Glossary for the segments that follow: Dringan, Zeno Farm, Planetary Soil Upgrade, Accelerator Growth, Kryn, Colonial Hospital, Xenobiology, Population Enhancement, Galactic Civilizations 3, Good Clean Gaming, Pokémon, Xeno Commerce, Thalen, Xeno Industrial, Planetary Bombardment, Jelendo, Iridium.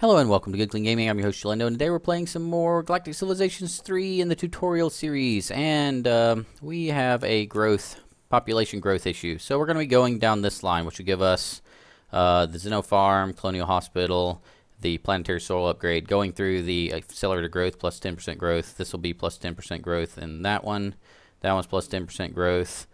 Hello and welcome to Good Clean Gaming. I'm your host Jelendo, and today we're playing some more Galactic Civilizations III in the tutorial series, and we have a population growth issue. So we're going to be going down this line, which will give us the Zeno Farm, Colonial Hospital, the Planetary Soil Upgrade, going through the Accelerator Growth, plus 10% growth. This will be plus 10% growth, and that one. That one's plus 10% growth.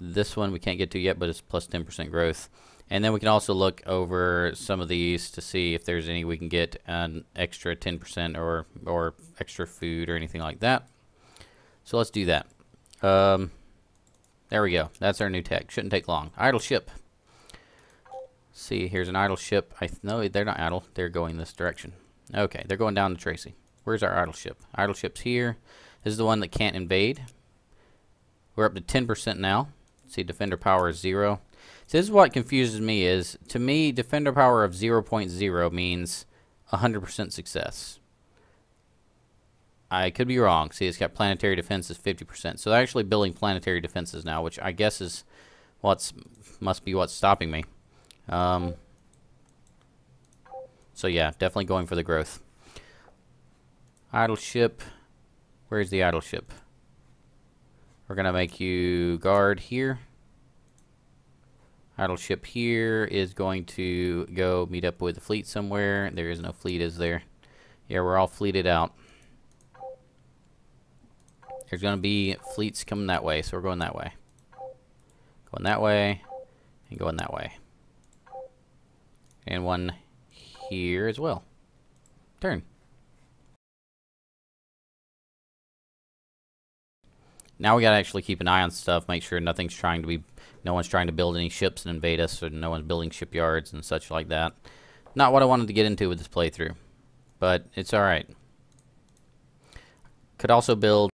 This one we can't get to yet, but it's plus 10% growth. And then we can also look over some of these to see if there's any we can get an extra 10% or extra food or anything like that. So let's do that. There we go. That's our new tech. Shouldn't take long. Idle ship. See, here's an idle ship. No, they're not idle. They're going this direction. Okay, they're going down to Tracy. Where's our idle ship? Idle ship's here. This is the one that can't invade. We're up to 10% now. See, defender power is 0. So this is what confuses me is, to me, defender power of 0.0 means 100% success. I could be wrong. See, it's got planetary defense is 50%. So they're actually building planetary defenses now, which I guess is must be what's stopping me. So yeah, definitely going for the growth. Idle ship. Where's the idle ship? We're going to make you guard here. Idle ship here is going to go meet up with the fleet somewhere. There is no fleet, is there? Yeah, we're all fleeted out. There's going to be fleets coming that way, so we're going that way. Going that way, and going that way. And one here as well. Turn. Now we gotta actually keep an eye on stuff, make sure no one's trying to build any ships and invade us, or no one's building shipyards and such like that. Not what I wanted to get into with this playthrough, but it's alright. I could also build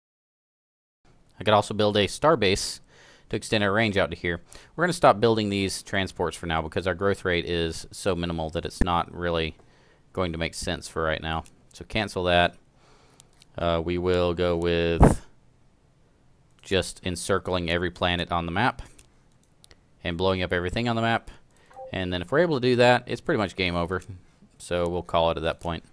a starbase to extend our range out to here. We're gonna stop building these transports for now because our growth rate is so minimal that it's not really going to make sense for right now. So cancel that. We will go with just encircling every planet on the map and blowing up everything on the map, and then if we're able to do that, it's pretty much game over, so we'll call it at that point.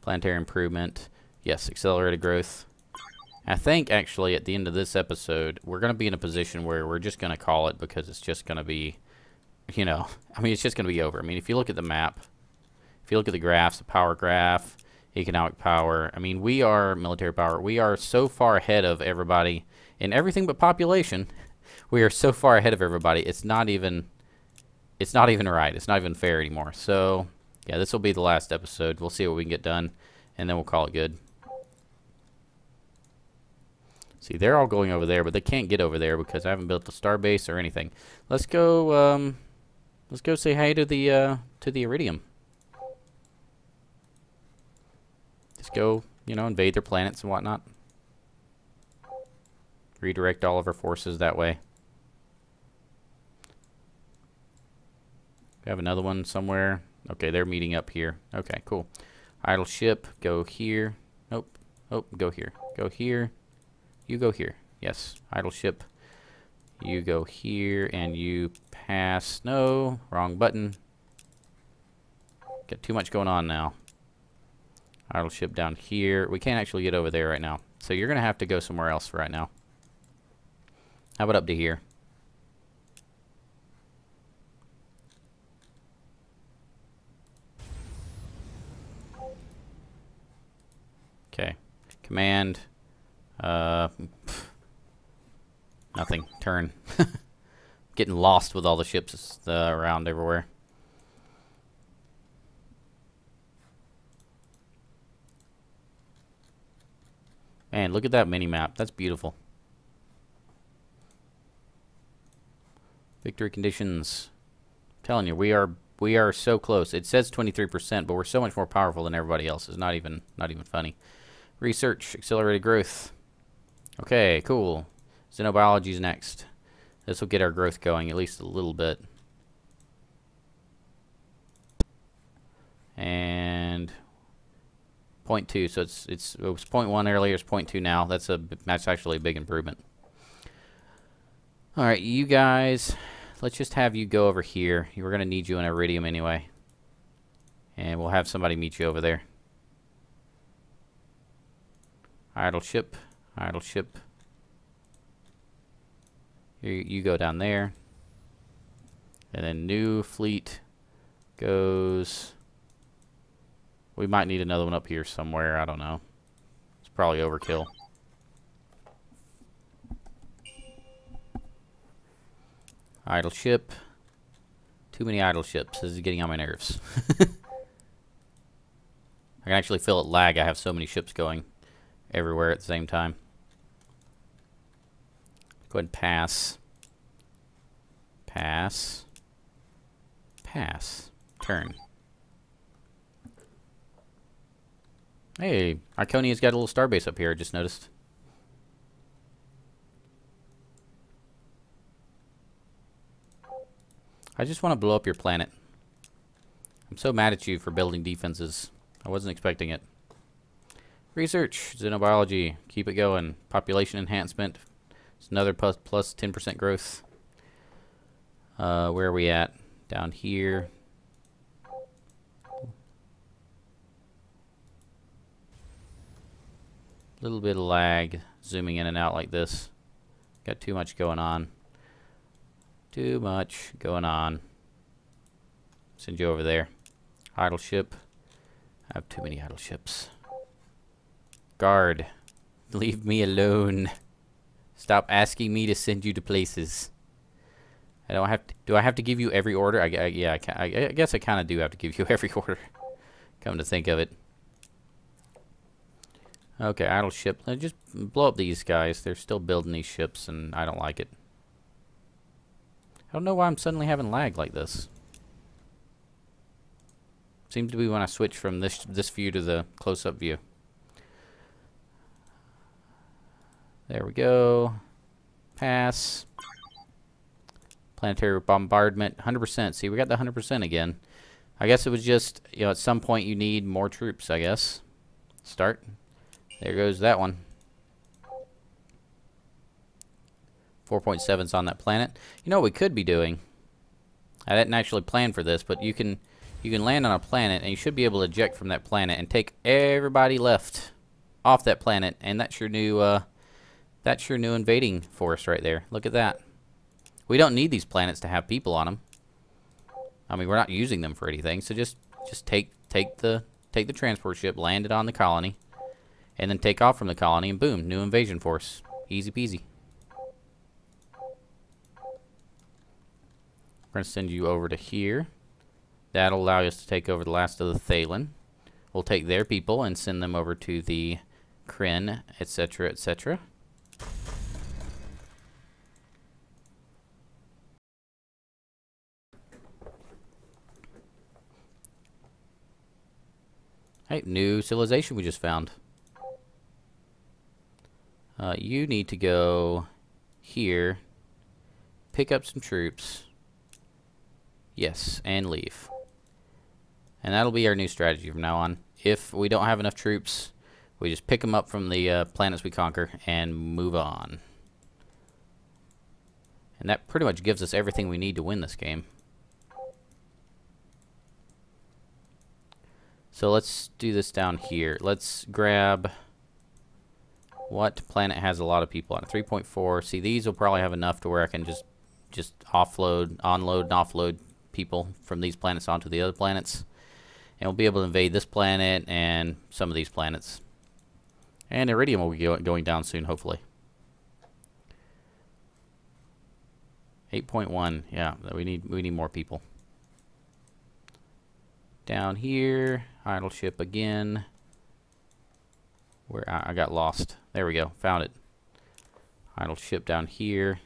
Planetary improvement, yes, accelerated growth. I think actually at the end of this episode we're gonna be in a position where we're just gonna call it, because it's just gonna be, you know, I mean, it's just gonna be over. I mean, if you look at the map, if you look at the graphs, the power graph, economic power, I mean, we are military power. We are so far ahead of everybody in everything but population. We are so far ahead of everybody. It's not even right. It's not even fair anymore. So yeah, this will be the last episode. We'll see what we can get done, and then we'll call it good. See, they're all going over there, but they can't get over there because I haven't built a star base or anything. Let's go. Let's go say hey to the Iridium. Go, you know, invade their planets and whatnot. Redirect all of our forces that way. We have another one somewhere. Okay, they're meeting up here. Okay, cool. Idle ship, go here. Nope. Oh, go here. Go here. You go here. Yes. Idle ship. You go here and you pass. No, wrong button. Got too much going on now. Idle ship down here. We can't actually get over there right now. So you're going to have to go somewhere else right now. How about up to here? Okay. Command. Nothing. Turn. Getting lost with all the ships around everywhere. Man, look at that mini-map. That's beautiful. Victory conditions. I'm telling you, we are so close. It says 23%, but we're so much more powerful than everybody else. It's not even funny. Research, accelerated growth. Okay, cool. Xenobiology's next. This will get our growth going at least a little bit. And 0.2, so it was 0.1 earlier, it's 0.2 now. That's actually a big improvement. All right, you guys, Let's just have you go over here. We're going to need you in Iridium anyway. And we'll have somebody meet you over there. Idle ship. Idle ship. You go down there. And then new fleet goes... We might need another one up here somewhere. I don't know. It's probably overkill. Idle ship. Too many idle ships. This is getting on my nerves. I can actually feel it lag. I have so many ships going everywhere at the same time. Go ahead and pass. Pass. Pass. Turn. Hey, Iconia's got a little starbase up here, I just noticed. I just want to blow up your planet. I'm so mad at you for building defenses. I wasn't expecting it. Research, Xenobiology, keep it going. Population enhancement, it's another plus 10% growth. Where are we at? Down here. Little bit of lag zooming in and out like this. Got too much going on. Too much going on. Send you over there. Idle ship. I have too many idle ships. Guard. Leave me alone. Stop asking me to send you to places. I don't have to. Do I have to give you every order? I guess I kind of do have to give you every order. Come to think of it. Okay, idle ship. Let's just blow up these guys. They're still building these ships, and I don't like it. I don't know why I'm suddenly having lag like this. Seems to be when I switch from this view to the close-up view. There we go. Pass. Planetary bombardment. 100%. See, we got the 100% again. I guess it was just, you know, at some point you need more troops, I guess. Start. There goes that one. 4.7's on that planet. You know what we could be doing? I didn't actually plan for this, but you can land on a planet, and you should be able to eject from that planet and take everybody left off that planet, and that's your new invading force right there. Look at that. We don't need these planets to have people on them. I mean, we're not using them for anything, so just take the transport ship, land it on the colony. And then take off from the colony, and boom, new invasion force. Easy peasy. We're going to send you over to here. That'll allow us to take over the last of the Thalen. We'll take their people and send them over to the Kryn, etc., etc. Hey, new civilization we just found. You need to go here, pick up some troops, yes, and leave. And that'll be our new strategy from now on. If we don't have enough troops, we just pick them up from the planets we conquer and move on. And that pretty much gives us everything we need to win this game. So let's do this down here. Let's grab... What planet has a lot of people on it? 3.4. See, these will probably have enough to where I can just offload, onload, and offload people from these planets onto the other planets. And we'll be able to invade this planet and some of these planets. And Iridium will be going down soon, hopefully. 8.1. Yeah, we need more people. Down here, idle ship again. Where I got lost. There we go. Found it. Idle ship down here.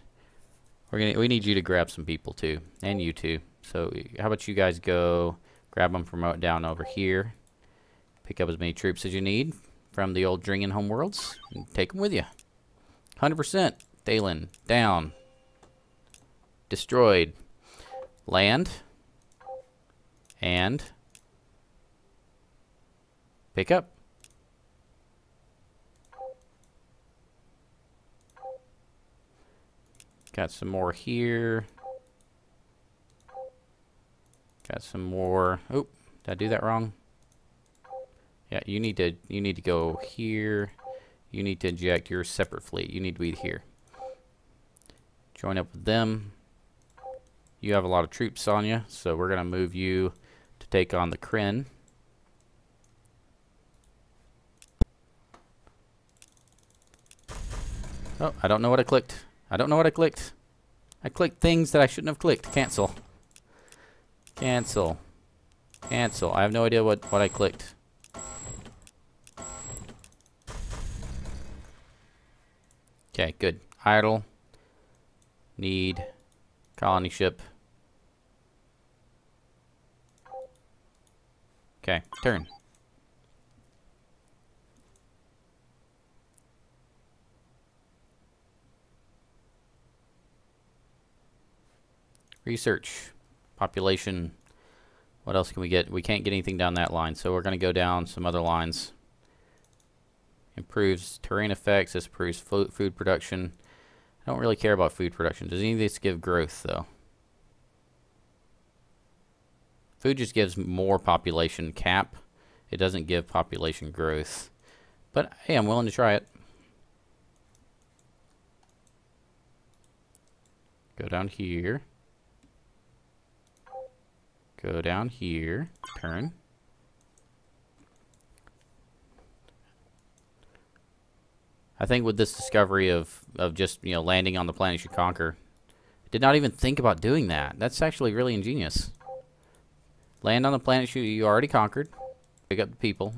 We need you to grab some people too, and you too. So how about you guys go grab them from down over here. Pick up as many troops as you need from the old Dringan homeworlds and take them with you. 100%. Thalen down. Destroyed. Land and pick up. Got some more here. Got some more. Oh, did I do that wrong? Yeah, you need to go here. You need to inject your separate fleet. You need to be here. Join up with them. You have a lot of troops on you, so we're gonna move you to take on the Kryn. Oh, I don't know what I clicked. I don't know what I clicked. I clicked things that I shouldn't have clicked. Cancel. Cancel. Cancel. I have no idea what I clicked. Okay, good. Idle. Need. Colony ship. Okay, turn. Research. Population. What else can we get? We can't get anything down that line, so we're going to go down some other lines. Improves terrain effects. This improves food production. I don't really care about food production. Does any of this give growth, though? Food just gives more population cap. It doesn't give population growth. But, hey, I'm willing to try it. Go down here. Go down here, turn. I think with this discovery of just, you know, landing on the planet you conquer, I did not even think about doing that. That's actually really ingenious. Land on the planet you already conquered, pick up the people,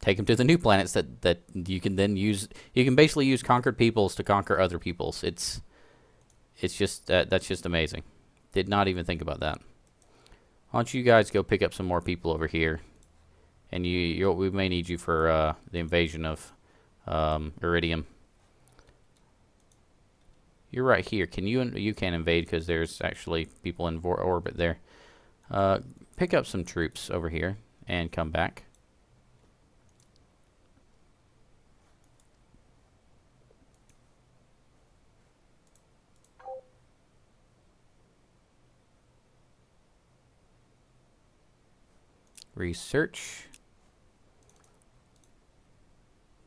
take them to the new planets that you can then use. You can basically use conquered peoples to conquer other peoples. It's just, that's just amazing. Did not even think about that. Why don't you guys go pick up some more people over here, and we may need you for the invasion of Iridium. You're right here. You can't invade because there's actually people in orbit there. Pick up some troops over here and come back. Research.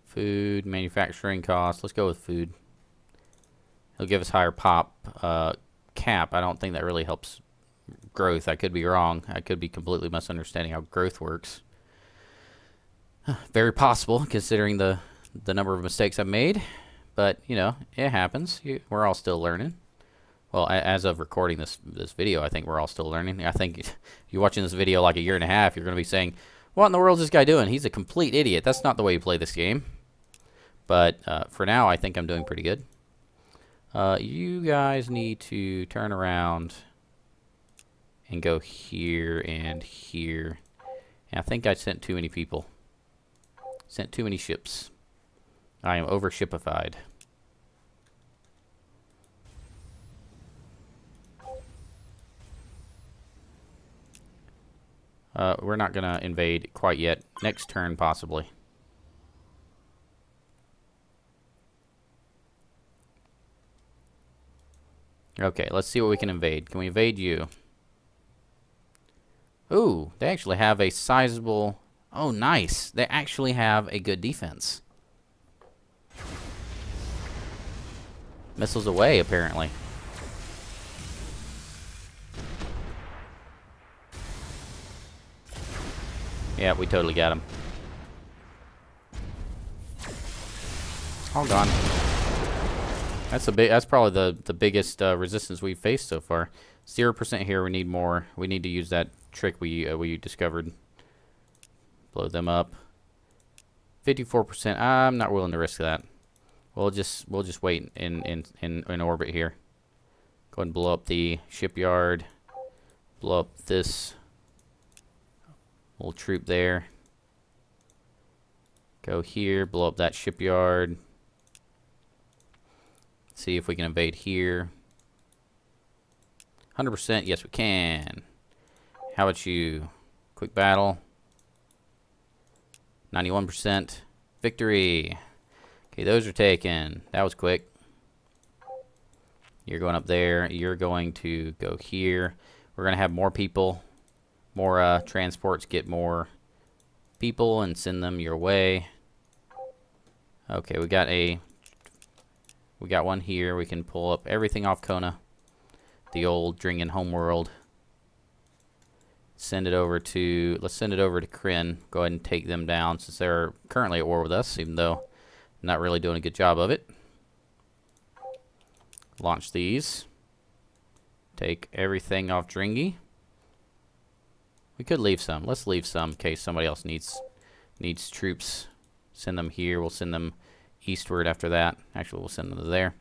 Food, manufacturing costs. Let's go with food. It'll give us higher pop cap. I don't think that really helps growth. I could be wrong. I could be completely misunderstanding how growth works. Very possible, considering the number of mistakes I've made. But, you know, it happens. We're all still learning. Well, as of recording this video, I think we're all still learning. I think if you're watching this video like a year and a half, you're going to be saying, what in the world is this guy doing? He's a complete idiot. That's not the way you play this game. But for now, I think I'm doing pretty good. You guys need to turn around and go here and here. And I think I sent too many people. Sent too many ships. I am overshipified. We're not going to invade quite yet. Next turn, possibly. Okay, let's see what we can invade. Can we invade you? Ooh, they actually have a sizable... Oh, nice. They actually have a good defense. Missiles away, apparently. Yeah, we totally got him. All gone. That's a big. That's probably the biggest resistance we've faced so far. 0% here. We need more. We need to use that trick we discovered. Blow them up. 54%. I'm not willing to risk that. We'll just wait in orbit here. Go ahead and blow up the shipyard. Blow up this. Little troop there. Go here, blow up that shipyard. See if we can invade here. 100%, yes we can. How about you? Quick battle. 91%. Victory. Okay, those are taken. That was quick. You're going up there. You're going to go here. We're going to have more people. more transports, get more people and send them your way. Okay, we got one here. We can pull up everything off Kona, the old Dringan homeworld. Send it over to, let's send it over to Kryn. Go ahead and take them down since they're currently at war with us, even though I'm not really doing a good job of it. Launch these. Take everything off Dringy. We could leave some. Let's leave some in case somebody else needs troops. Send them here. We'll send them eastward after that. Actually, we'll send them to there.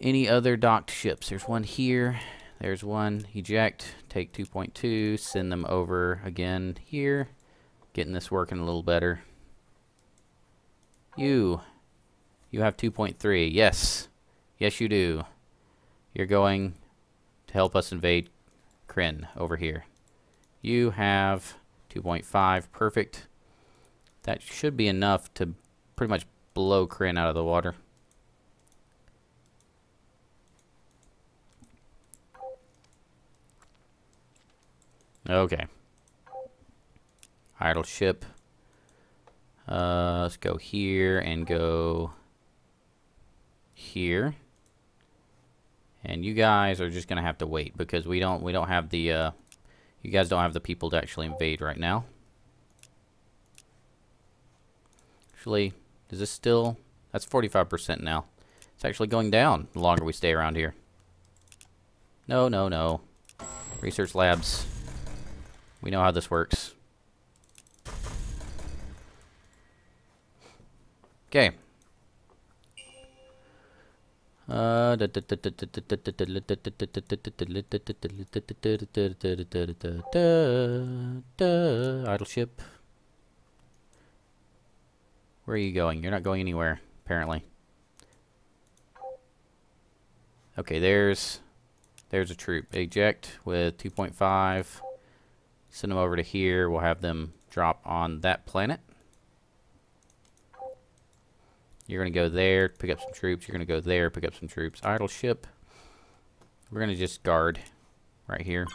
Any other docked ships? There's one here. There's one. Eject. Take 2.2. Send them over again here. Getting this working a little better. You have 2.3. Yes. Yes, you do. You're going to help us invade Kryn over here. You have 2.5. Perfect. That should be enough to pretty much blow Kryn out of the water. Okay. Idle ship. Let's go here and go here. And you guys are just gonna have to wait because we don't have the you guys don't have the people to actually invade right now. Actually, is this still? That's 45% now. It's actually going down the longer we stay around here. No, no, no. Research labs. We know how this works. Okay. Idle ship. Where are you going? You're not going anywhere, apparently. Okay, there's a troop. Eject with 2.5. Send them over to here. We'll have them drop on that planet. You're going to go there, pick up some troops. You're going to go there, pick up some troops. Idle ship. We're going to just guard right here.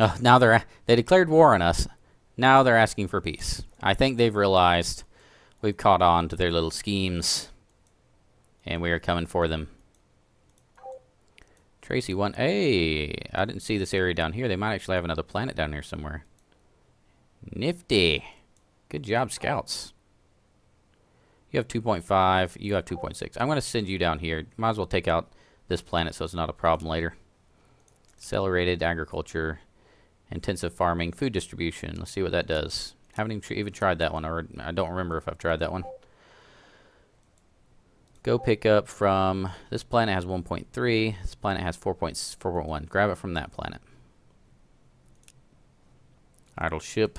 Oh, now they declared war on us. Now they're asking for peace. I think they've realized we've caught on to their little schemes. And we are coming for them. Tracy one. Hey, I didn't see this area down here. They might actually have another planet down here somewhere. Nifty. Good job, scouts. You have 2.5. You have 2.6. I'm going to send you down here. Might as well take out this planet so it's not a problem later. Accelerated agriculture. Intensive farming. Food distribution. Let's see what that does. Haven't even tried that one. Or I don't remember if I've tried that one. Go pick up from, this planet has 1.3, this planet has 4.1. Grab it from that planet. Idle ship.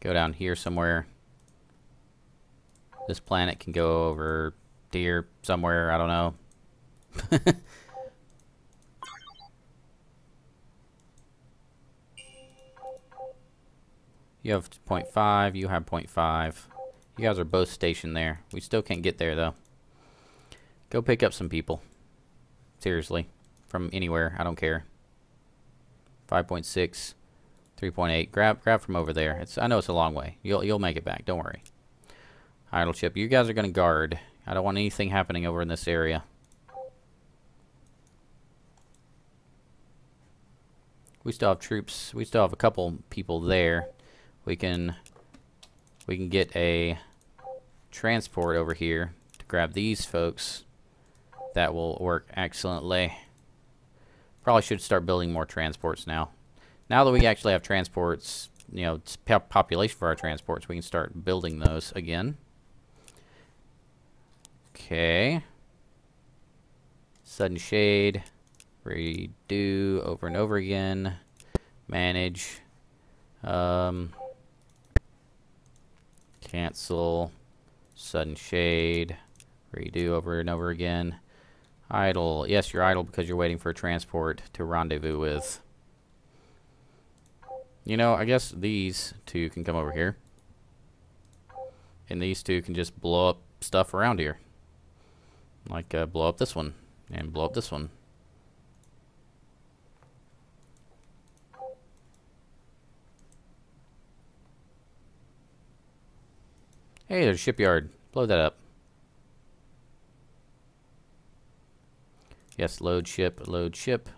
Go down here somewhere. This planet can go over here somewhere, I don't know. You have 0.5, you have 0.5. You guys are both stationed there. We still can't get there, though. Go pick up some people. Seriously. From anywhere. I don't care. 5.6. 3.8. Grab from over there. It's, I know it's a long way. You'll make it back. Don't worry. Idle ship. You guys are going to guard. I don't want anything happening over in this area. We still have troops. We still have a couple people there. We can get a transport over here to grab these folks. That will work excellently. Probably should start building more transports now. Now that we actually have transports, you know, population for our transports, we can start building those again. Okay. Sudden shade. Redo over and over again. Manage. Cancel, sudden shade, redo over and over again. Idle. Yes, you're idle because you're waiting for a transport to rendezvous with. You know, I guess these two can come over here. and these two can just blow up stuff around here. Like blow up this one and blow up this one. Hey, there's a shipyard. Blow that up. Yes, load ship, load ship.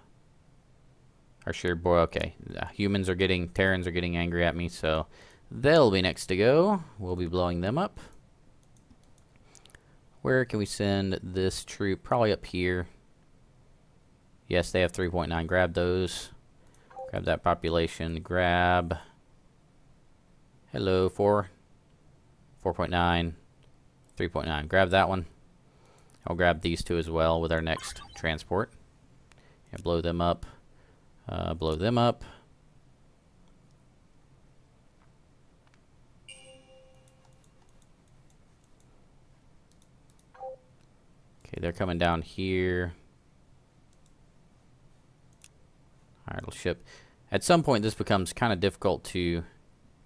Our shared boy, okay. Humans are getting, Terrans are getting angry at me, so they'll be next to go. We'll be blowing them up. Where can we send this troop? Probably up here. Yes, they have 3.9. Grab those. Grab that population. Grab. Hello, 4. 4.9, 3.9. Grab that one. I'll grab these two as well with our next transport. And blow them up. Blow them up. Okay, they're coming down here. All right, we'll ship. At some point, this becomes kind of difficult to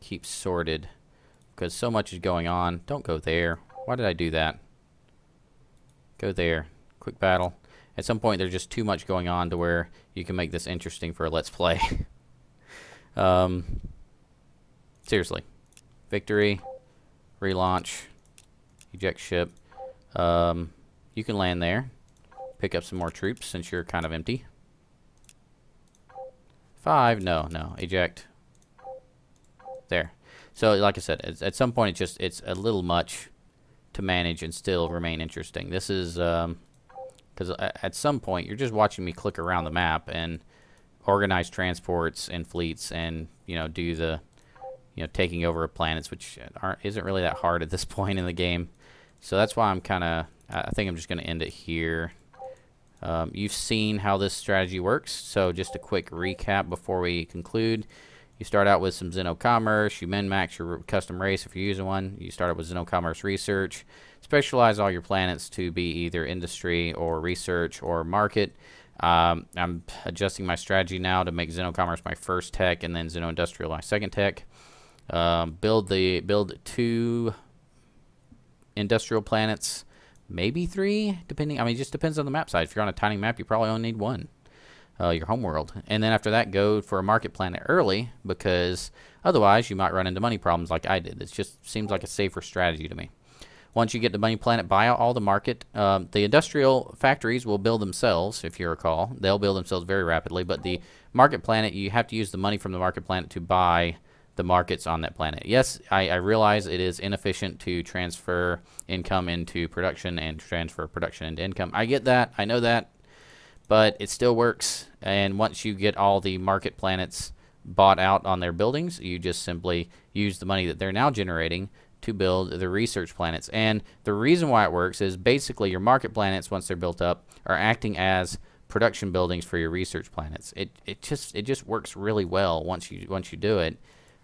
keep sorted, because so much is going on. Don't go there. Why did I do that? Go there. Quick battle. At some point, there's just too much going on to where you can make this interesting for a Let's Play. Seriously. Victory. Relaunch. Eject ship. You can land there. Pick up some more troops since you're kind of empty. 5. No, no. Eject. There. So, like I said, at some point, it's a little much to manage and still remain interesting. This is, because at some point, you're just watching me click around the map and organize transports and fleets and, you know, do the, you know, taking over of planets, which isn't really that hard at this point in the game. So that's why I'm kind of, I think I'm just going to end it here. You've seen how this strategy works, so just a quick recap before we conclude. You start out with some Xeno Commerce, you min-max your custom race if you're using one, you start out with Xeno Commerce Research, specialize all your planets to be either industry or research or market. I'm adjusting my strategy now to make Xeno Commerce my first tech and then Xeno Industrial my second tech. Build 2 industrial planets, maybe 3, depending, I mean it just depends on the map size. If you're on a tiny map you probably only need 1. Your homeworld, and then after that go for a market planet early because otherwise you might run into money problems like I did. It just seems like a safer strategy to me. Once you get the money planet, buy out all the market. The industrial factories will build themselves, if you recall. They'll build themselves very rapidly, but the market planet, you have to use the money from the market planet to buy the markets on that planet. Yes, I realize it is inefficient to transfer income into production and transfer production into income. I get that. I know that. But it still works, and once you get all the market planets bought out on their buildings, you just simply use the money that they're now generating to build the research planets. And the reason why it works is basically your market planets, once they're built up, are acting as production buildings for your research planets. It just works really well once you do it.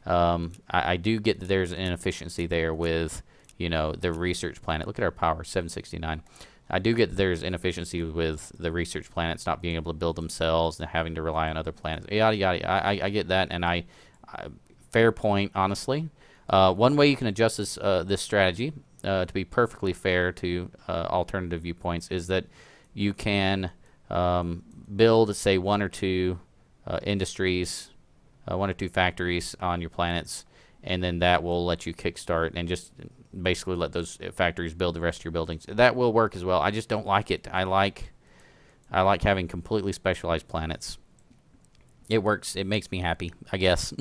I do get that there's an inefficiency there with, you know, the research planet. Look at our power, 769. I do get there's inefficiency with the research planets not being able to build themselves and having to rely on other planets. Yada, yada. I get that, and I fair point, honestly. One way you can adjust this, this strategy to be perfectly fair to alternative viewpoints is that you can build, say, 1 or 2 industries, 1 or 2 factories on your planets, and then that will let you kickstart and just basically let those factories build the rest of your buildings. That will work as well. I just don't like it. I like having completely specialized planets. It works. It makes me happy, I guess.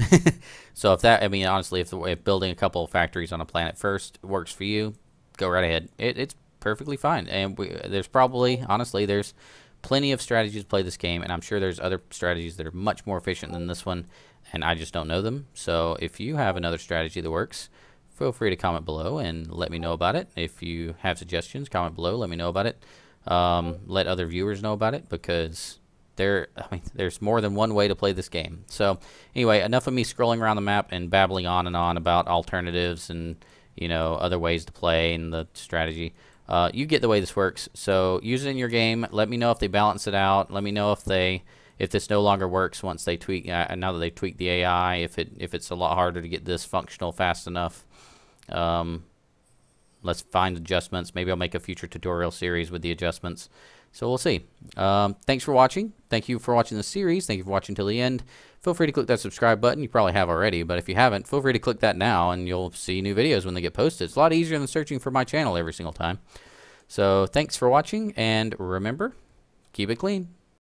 So if that, I mean, honestly, if building a couple of factories on a planet first works for you, go right ahead. It's perfectly fine. And there's probably, honestly, there's plenty of strategies to play this game, and I'm sure there's other strategies that are much more efficient than this one, and I just don't know them. So if you have another strategy that works, feel free to comment below and let me know about it. If you have suggestions, comment below, let me know about it. Let other viewers know about it, because there's more than one way to play this game. So anyway, enough of me scrolling around the map and babbling on and on about alternatives and, you know, other ways to play and the strategy. You get the way this works, so use it in your game. Let me know if they balance it out. Let me know if they this no longer works once they tweak, now that they tweak the AI, if it's a lot harder to get this functional fast enough. Let's find adjustments. Maybe I'll make a future tutorial series with the adjustments. So we'll see. Thanks for watching. Thank you for watching the series. Thank you for watching till the end. Feel free to click that subscribe button. You probably have already, but if you haven't, feel free to click that now and you'll see new videos when they get posted. It's a lot easier than searching for my channel every single time. So thanks for watching, and remember, keep it clean.